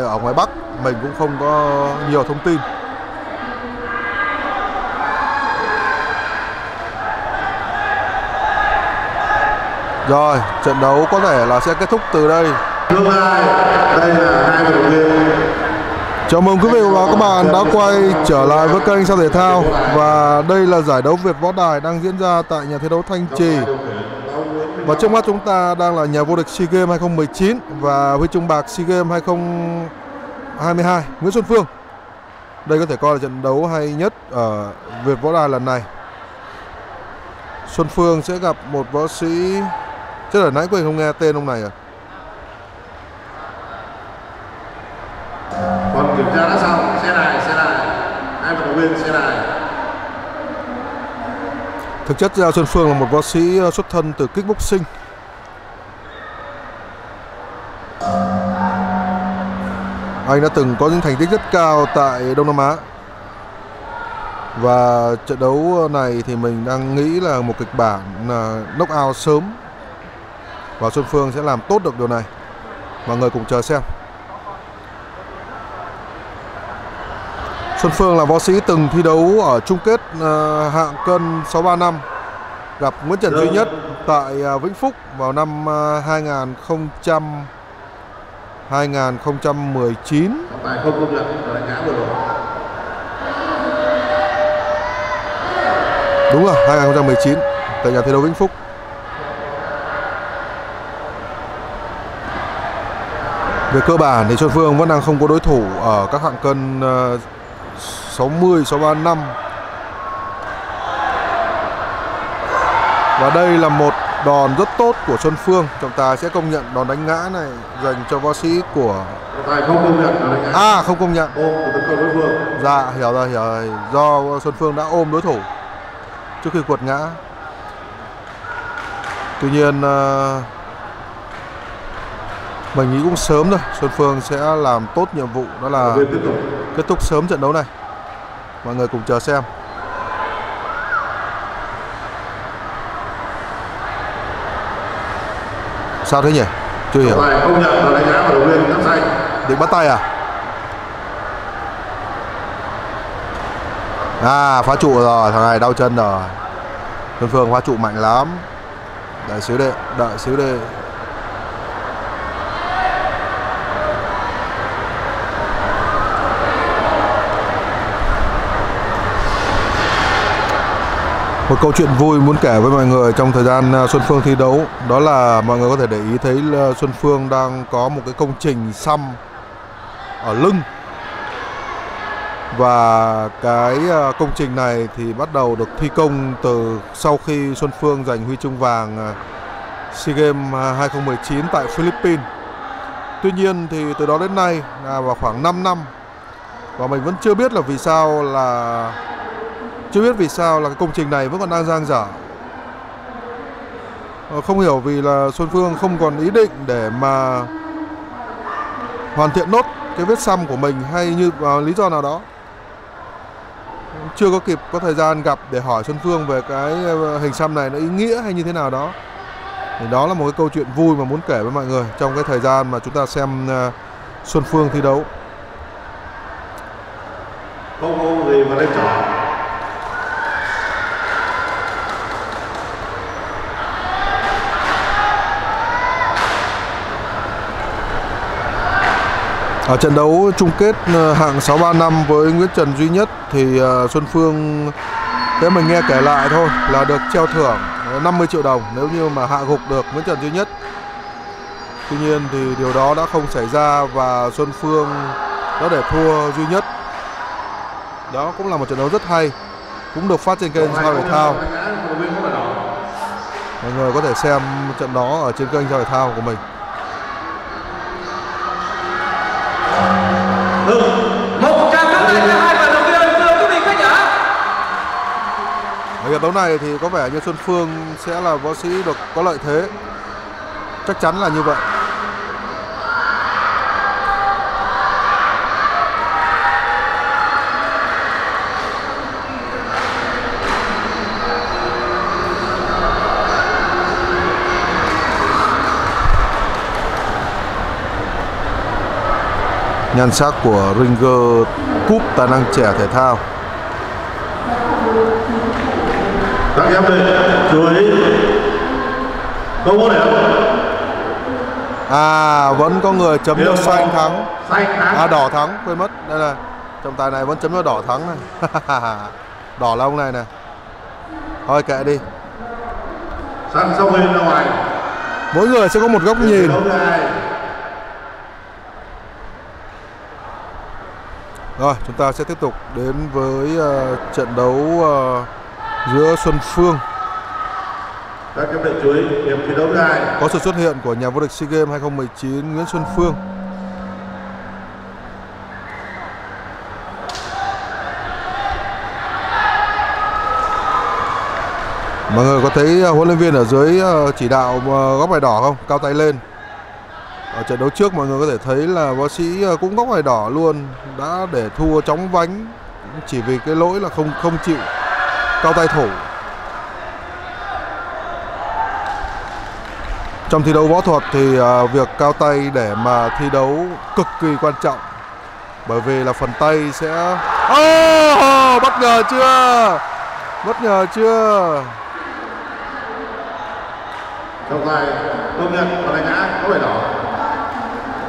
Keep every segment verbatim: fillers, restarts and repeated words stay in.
Ở ngoài Bắc mình cũng không có nhiều thông tin. Rồi, trận đấu có thể là sẽ kết thúc từ đây. Lúc này, đây là hai vận động viên. Chào mừng quý vị và các bạn đã quay trở lại với kênh Sao Thể Thao. Và đây là giải đấu Việt Võ Đài đang diễn ra tại nhà thi đấu Thanh Trì. Và trước mắt chúng ta đang là nhà vô địch SEA Games hai không một chín và huy chương bạc SEA Games hai không hai hai Nguyễn Xuân Phương. Đây có thể coi là trận đấu hay nhất ở Việt Võ Đài lần này. Xuân Phương sẽ gặp một võ sĩ, chứ là nãy quên không nghe tên ông này à. Còn kiểm tra đã xong, xe này, xe này, hai vận động viên xe này. Thực chất ra Xuân Phương là một võ sĩ xuất thân từ kickboxing. Anh đã từng có những thành tích rất cao tại Đông Nam Á. Và trận đấu này thì mình đang nghĩ là một kịch bản knockout sớm. Và Xuân Phương sẽ làm tốt được điều này. Mọi người cùng chờ xem. Xuân Phương là võ sĩ từng thi đấu ở chung kết hạng cân sáu ba năm gặp Nguyễn Trần Duy Nhất tại Vĩnh Phúc vào năm hai nghìn không trăm mười chín. Đúng rồi, hai nghìn không trăm mười chín tại nhà thi đấu Vĩnh Phúc. Về cơ bản thì Xuân Phương vẫn đang không có đối thủ ở các hạng cân sáu mươi, sáu ba năm. Và đây là một đòn rất tốt của Xuân Phương. Trọng tài sẽ công nhận đòn đánh ngã này dành cho võ sĩ của... À, không công nhận đòn đánh ngã. À, không công nhận. Ôm của tấn công đối phương. Dạ, hiểu rồi, hiểu rồi. Do Xuân Phương đã ôm đối thủ trước khi quật ngã. Tuy nhiên mình nghĩ cũng sớm rồi. Xuân Phương sẽ làm tốt nhiệm vụ, đó là kết thúc sớm trận đấu này. Mọi người cùng chờ xem. Sao thế nhỉ? Chưa hiểu. Định bắt tay à? À, phá trụ rồi, thằng này đau chân rồi. Xuân Phương phá trụ mạnh lắm. Đợi xíu đệ, đợi xíu đệ. Một câu chuyện vui muốn kể với mọi người trong thời gian Xuân Phương thi đấu, đó là mọi người có thể để ý thấy Xuân Phương đang có một cái công trình xăm ở lưng. Và cái công trình này thì bắt đầu được thi công từ sau khi Xuân Phương giành huy chương vàng SEA Games hai không một chín tại Philippines. Tuy nhiên thì từ đó đến nay là vào khoảng năm năm. Và mình vẫn chưa biết là vì sao là Chưa biết vì sao là cái công trình này vẫn còn đang dang dở. Không hiểu vì là Xuân Phương không còn ý định để mà hoàn thiện nốt cái vết xăm của mình, hay như uh, lý do nào đó. Chưa có kịp có thời gian gặp để hỏi Xuân Phương về cái hình xăm này nó ý nghĩa hay như thế nào đó. Thì đó là một cái câu chuyện vui mà muốn kể với mọi người trong cái thời gian mà chúng ta xem uh, Xuân Phương thi đấu. Không không gì mà lên trò. Ở trận đấu chung kết hạng sáu ba năm với Nguyễn Trần Duy Nhất thì Xuân Phương, thế mình nghe kể lại thôi, là được treo thưởng năm mươi triệu đồng nếu như mà hạ gục được Nguyễn Trần Duy Nhất. Tuy nhiên thì điều đó đã không xảy ra và Xuân Phương đã để thua Duy Nhất. Đó cũng là một trận đấu rất hay, cũng được phát trên kênh Sao Thể Thao. Mọi người có thể xem trận đó ở trên kênh Sao Thể Thao của mình. Ở hiệp đấu này thì có vẻ như Xuân Phương sẽ là võ sĩ được có lợi thế. Chắc chắn là như vậy. nhan sắc của Ringer Cup tài năng trẻ thể thao. Các em ơi, chú ý. Câu môn này không? À, vẫn có người chấm nước xanh thắng. À, đỏ thắng, quên mất. Đây là trọng tài này vẫn chấm nước đỏ thắng này. Đỏ là ông này này. Thôi kệ đi. Mỗi người sẽ có một góc nhìn. Rồi, chúng ta sẽ tiếp tục đến với uh, trận đấu uh, giữa Xuân Phương. Các em chú ý, điểm thi đấu này. Có sự xuất hiện của nhà vô địch SEA Games hai không một chín Nguyễn Xuân Phương. Mọi người có thấy huấn luyện viên ở dưới chỉ đạo góc bài đỏ không? Cao tay lên. Ở trận đấu trước mọi người có thể thấy là võ sĩ cũng góc bài đỏ luôn, đã để thua chóng vánh chỉ vì cái lỗi là không không chịu cao tay thủ. Trong thi đấu võ thuật thì việc cao tay để mà thi đấu cực kỳ quan trọng, bởi vì là phần tay sẽ... Oh, bất ngờ chưa? Bất ngờ chưa?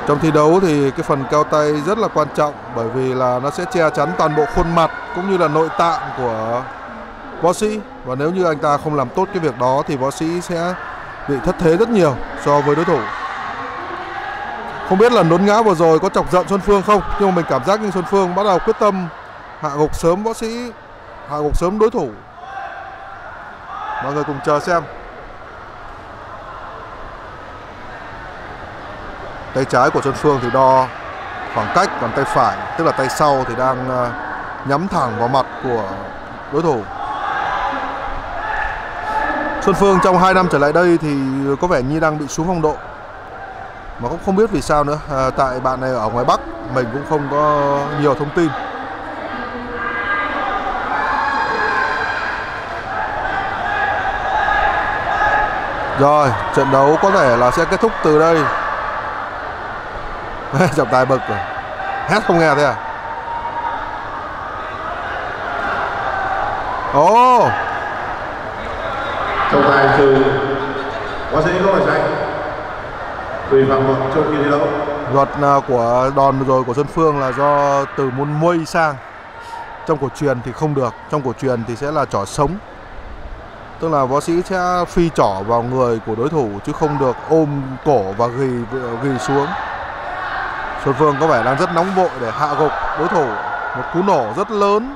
Trong thi đấu thì cái phần cao tay rất là quan trọng, bởi vì là nó sẽ che chắn toàn bộ khuôn mặt cũng như là nội tạng của võ sĩ, và nếu như anh ta không làm tốt cái việc đó thì võ sĩ sẽ bị thất thế rất nhiều so với đối thủ. Không biết là đốn ngã vừa rồi có chọc giận Xuân Phương không, nhưng mà mình cảm giác như Xuân Phương bắt đầu quyết tâm hạ gục sớm võ sĩ, hạ gục sớm đối thủ. Mọi người cùng chờ xem. Tay trái của Xuân Phương thì đo khoảng cách, còn tay phải tức là tay sau thì đang nhắm thẳng vào mặt của đối thủ. Xuân Phương trong hai năm trở lại đây thì có vẻ như đang bị xuống phong độ, mà cũng không biết vì sao nữa. À, tại bạn này ở ngoài Bắc mình cũng không có nhiều thông tin. Rồi, trận đấu có thể là sẽ kết thúc từ đây. Trọng tài bực rồi, hét không nghe thế à? Ồ, oh. Trọng tài trừ võ sĩ có phải xanh tùy phạm luật trong khi thi đấu. Luật của đòn rồi của Xuân Phương là do từ môn muay sang, trong cổ truyền thì không được, trong cổ truyền thì sẽ là chỏ sống, tức là võ sĩ sẽ phi chỏ vào người của đối thủ chứ không được ôm cổ và ghi ghi xuống. Xuân Phương có vẻ đang rất nóng vội để hạ gục đối thủ, một cú nổ rất lớn.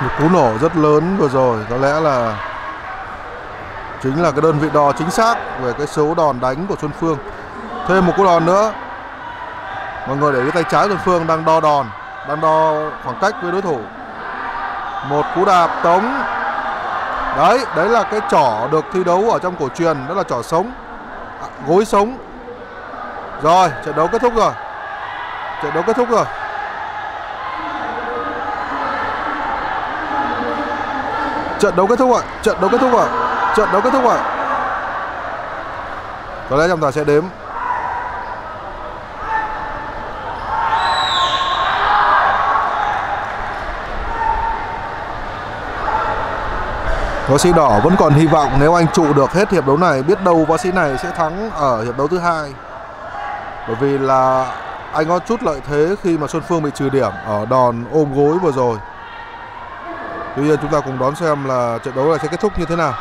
Một cú nổ rất lớn vừa rồi có lẽ là chính là cái đơn vị đo chính xác về cái số đòn đánh của Xuân Phương. Thêm một cú đòn nữa. Mọi người để cái tay trái Xuân Phương đang đo đòn, đang đo khoảng cách với đối thủ. Một cú đạp tống. Đấy, đấy là cái chỏ được thi đấu ở trong cổ truyền, đó là chỏ sống, à, gối sống. Rồi, trận đấu kết thúc rồi. Trận đấu kết thúc rồi. Trận đấu kết thúc rồi, trận đấu kết thúc rồi. Trận đấu kết thúc rồi. Có lẽ trọng tài sẽ đếm. Võ sĩ đỏ vẫn còn hy vọng, nếu anh trụ được hết hiệp đấu này, biết đâu võ sĩ này sẽ thắng ở hiệp đấu thứ hai. Bởi vì là anh có chút lợi thế khi mà Xuân Phương bị trừ điểm ở đòn ôm gối vừa rồi. Tuy nhiên chúng ta cùng đón xem là trận đấu này sẽ kết thúc như thế nào.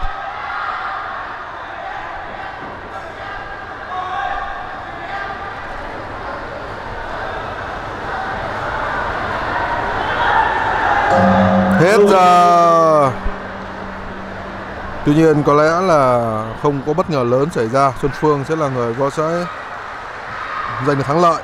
Hết giờ. Tuy nhiên có lẽ là không có bất ngờ lớn xảy ra. Xuân Phương sẽ là người có sẽ giành được thắng lợi.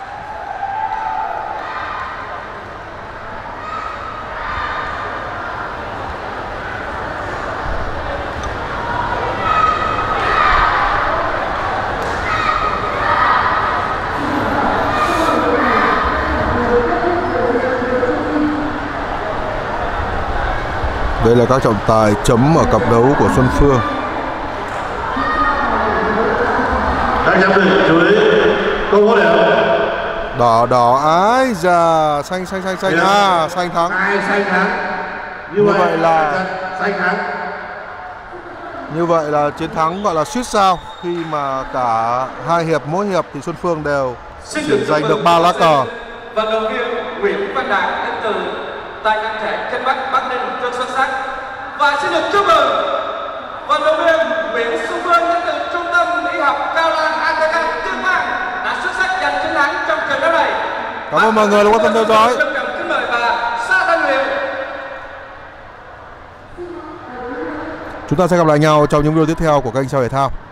Đây là các trọng tài chấm ở cặp đấu của Xuân Phương. Đỏ đỏ ái già, xanh xanh xanh xanh, à xanh thắng. Xanh thắng. Như vậy là xanh thắng. Như vậy là chiến thắng gọi là suýt sao, khi mà cả hai hiệp mỗi hiệp thì Xuân Phương đều chuyển giành được ba lá cờ. Vận động viên Nguyễn Văn Đại đến từ tại Thanh Trì, Kinh Bắc, Bắc Ninh rất xuất sắc. Và xin được chúc mừng vận động viên Nguyễn Xuân Phương đến từ Trung tâm Y học Cao Lan a tê ca Tuyên Quang đã xuất sắc giành chiến thắng trong trận đấu này. Cảm ơn mọi người đã quan tâm theo dõi. Chúng ta sẽ gặp lại nhau trong những video tiếp theo của kênh Sao Thể Thao.